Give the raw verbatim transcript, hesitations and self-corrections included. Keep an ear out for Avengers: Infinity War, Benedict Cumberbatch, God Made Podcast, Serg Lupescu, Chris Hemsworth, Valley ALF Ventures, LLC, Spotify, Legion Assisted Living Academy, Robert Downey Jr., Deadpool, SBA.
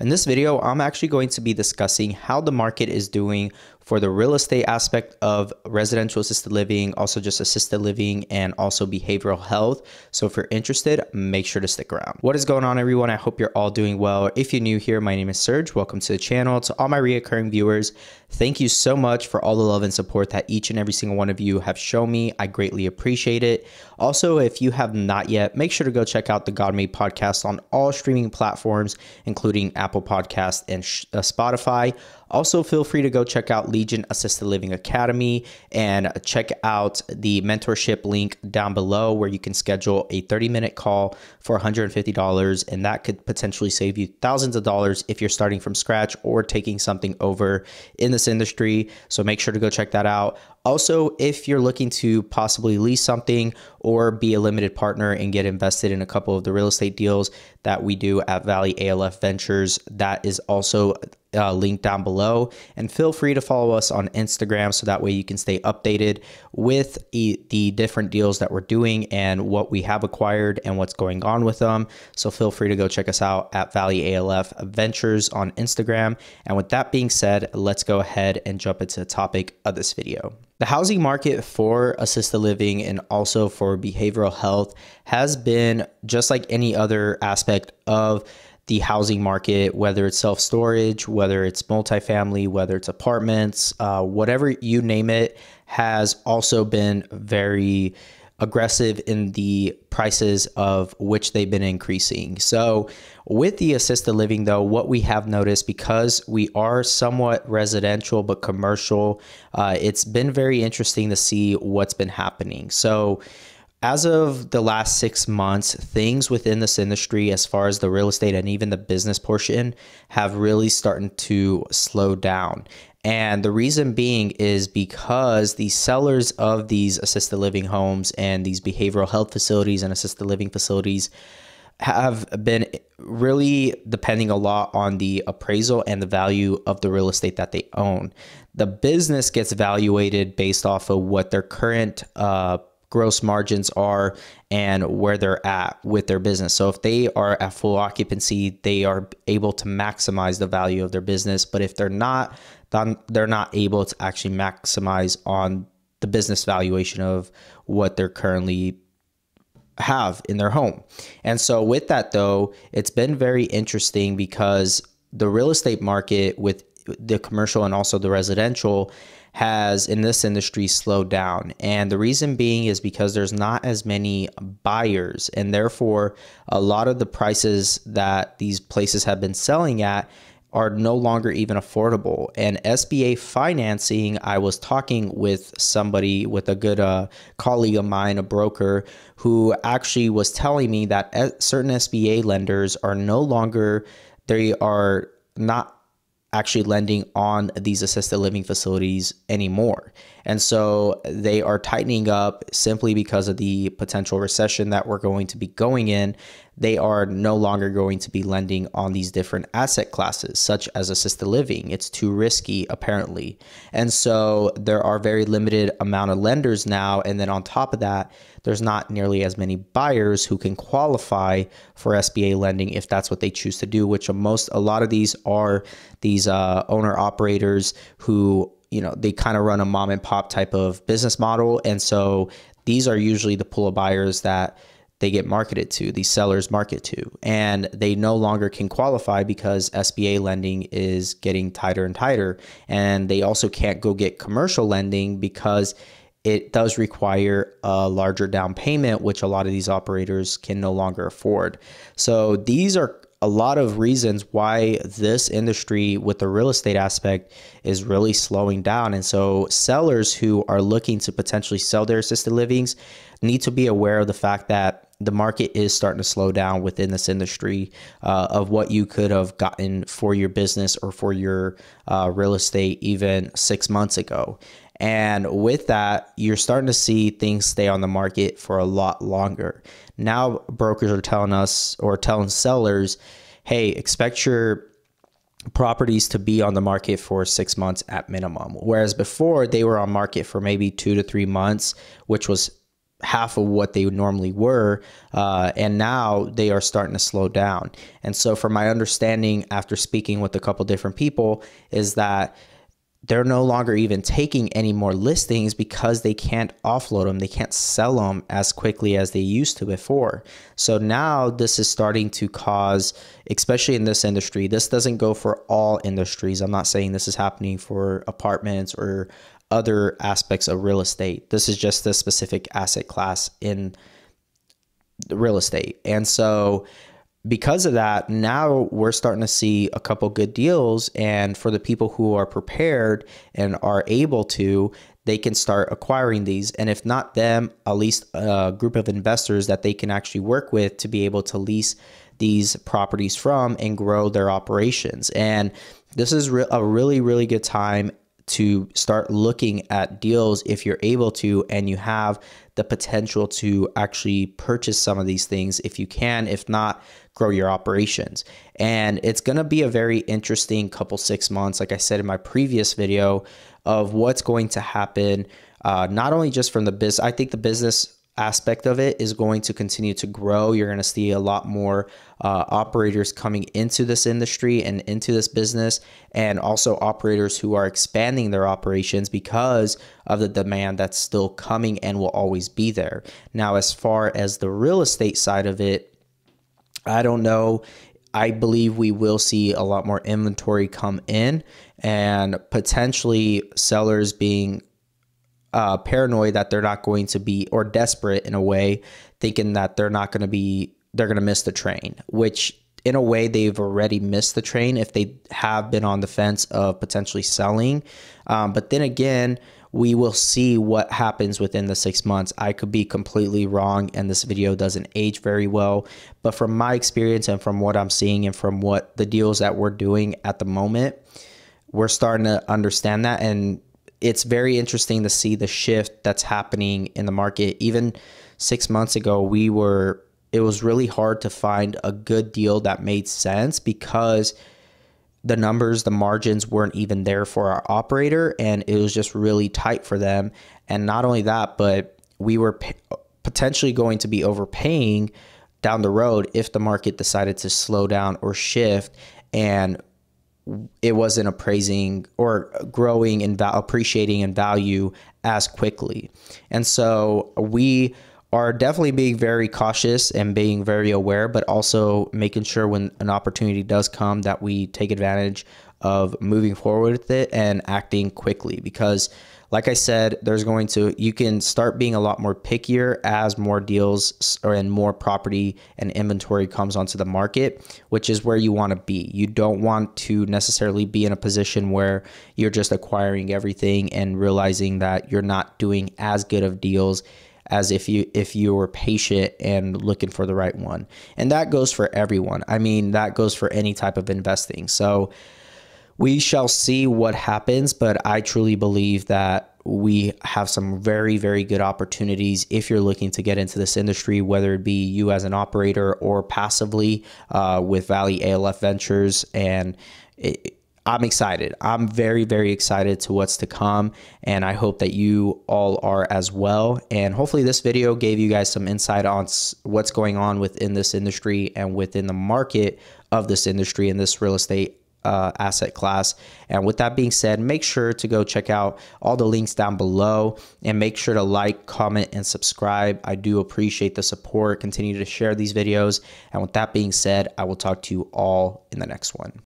In this video, I'm actually going to be discussing how the market is doing for the real estate aspect of residential assisted living, also just assisted living, and also behavioral health. So if you're interested, make sure to stick around. What is going on, everyone? I hope you're all doing well. If you're new here, my name is Serg. Welcome to the channel. To all my reoccurring viewers, thank you so much for all the love and support that each and every single one of you have shown me. I greatly appreciate it. Also, if you have not yet, make sure to go check out the God Made Podcast on all streaming platforms, including Apple Podcasts and uh, Spotify. Also, feel free to go check out Legion Assisted Living Academy and check out the mentorship link down below where you can schedule a thirty minute call for one hundred fifty dollars, and that could potentially save you thousands of dollars if you're starting from scratch or taking something over in this industry. So make sure to go check that out. Also, if you're looking to possibly lease something or be a limited partner and get invested in a couple of the real estate deals that we do at Valley A L F Ventures, that is also Uh, link down below, and feel free to follow us on Instagram so that way you can stay updated with e the different deals that we're doing and what we have acquired and what's going on with them. So feel free to go check us out at Valley A L F Ventures on Instagram. And with that being said, let's go ahead and jump into the topic of this video. The housing market for assisted living and also for behavioral health has been just like any other aspect of the housing market, whether it's self-storage, whether it's multifamily, whether it's apartments, uh, whatever you name it, has also been very aggressive in the prices of which they've been increasing. So with the assisted living though, what we have noticed, because we are somewhat residential but commercial, uh, it's been very interesting to see what's been happening. So as of the last six months, things within this industry, as far as the real estate and even the business portion, have really started to slow down. And the reason being is because the sellers of these assisted living homes and these behavioral health facilities and assisted living facilities have been really depending a lot on the appraisal and the value of the real estate that they own. The business gets valuated based off of what their current uh gross margins are and where they're at with their business. So if they are at full occupancy, they are able to maximize the value of their business. But if they're not, then they're not able to actually maximize on the business valuation of what they're currently have in their home. And so with that though, it's been very interesting because the real estate market with the commercial and also the residential has in this industry slowed down. And the reason being is because there's not as many buyers, and therefore a lot of the prices that these places have been selling at are no longer even affordable. And S B A financing, I was talking with somebody, with a good uh, colleague of mine, a broker, who actually was telling me that certain S B A lenders are no longer, they are not actually lending on these assisted living facilities anymore. And so they are tightening up simply because of the potential recession that we're going to be going in. They are no longer going to be lending on these different asset classes, such as assisted living. It's too risky, apparently. And so there are very limited amount of lenders now. And then on top of that, there's not nearly as many buyers who can qualify for S B A lending if that's what they choose to do, which most, a lot of these are these uh, owner operators who, you know, they kind of run a mom and pop type of business model. And so these are usually the pool of buyers that they get marketed to, these sellers market to, and they no longer can qualify because S B A lending is getting tighter and tighter. And they also can't go get commercial lending because it does require a larger down payment, which a lot of these operators can no longer afford. So these are a lot of reasons why this industry with the real estate aspect is really slowing down. And so sellers who are looking to potentially sell their assisted livings need to be aware of the fact that the market is starting to slow down within this industry uh, of what you could have gotten for your business or for your uh, real estate even six months ago. And with that, you're starting to see things stay on the market for a lot longer. Now brokers are telling us or telling sellers, hey, expect your properties to be on the market for six months at minimum. Whereas before they were on market for maybe two to three months, which was half of what they normally were, uh, and now they are starting to slow down. And so from my understanding after speaking with a couple different people is that they're no longer even taking any more listings because they can't offload them. They can't sell them as quickly as they used to before. So now this is starting to cause, especially in this industry, this doesn't go for all industries. I'm not saying this is happening for apartments or other aspects of real estate. This is just a specific asset class in the real estate. And so because of that, now we're starting to see a couple good deals, and for the people who are prepared and are able to, they can start acquiring these. And if not them, at least a group of investors that they can actually work with to be able to lease these properties from and grow their operations. And this is a really, really good time to start looking at deals if you're able to, and you have the potential to actually purchase some of these things if you can. If not, grow your operations. And it's going to be a very interesting couple six months, like I said in my previous video, of what's going to happen, uh, not only just from the business. I think the business aspect of it is going to continue to grow. You're going to see a lot more uh, operators coming into this industry and into this business, and also operators who are expanding their operations because of the demand that's still coming and will always be there. Now, as far as the real estate side of it, I don't know. I believe we will see a lot more inventory come in, and potentially sellers being Uh, paranoid that they're not going to be, or desperate in a way, thinking that they're not going to be, they're going to miss the train, which in a way they've already missed the train if they have been on the fence of potentially selling. Um, but then again, we will see what happens within the six months. I could be completely wrong, and this video doesn't age very well. But from my experience and from what I'm seeing and from what the deals that we're doing at the moment, we're starting to understand that. And it's very interesting to see the shift that's happening in the market. Even six months ago, we were, it was really hard to find a good deal that made sense because the numbers, the margins weren't even there for our operator, and it was just really tight for them. And not only that, but we were potentially going to be overpaying down the road if the market decided to slow down or shift, and it wasn't appraising or growing and appreciating in value as quickly. And so we are definitely being very cautious and being very aware, but also making sure when an opportunity does come that we take advantage of moving forward with it and acting quickly. Because like I said, there's going to, you can start being a lot more pickier as more deals or and more property and inventory comes onto the market, which is where you want to be. You don't want to necessarily be in a position where you're just acquiring everything and realizing that you're not doing as good of deals as if you if you were patient and looking for the right one. And that goes for everyone. I mean, that goes for any type of investing. So we shall see what happens, but I truly believe that we have some very, very good opportunities if you're looking to get into this industry, whether it be you as an operator or passively uh, with Valley A L F Ventures. And it, I'm excited. I'm very, very excited to what's to come, and I hope that you all are as well. And hopefully this video gave you guys some insight on what's going on within this industry and within the market of this industry and this real estate Uh, asset class. And with that being said, make sure to go check out all the links down below, and make sure to like, comment, and subscribe. I do appreciate the support. Continue to share these videos. And with that being said, I will talk to you all in the next one.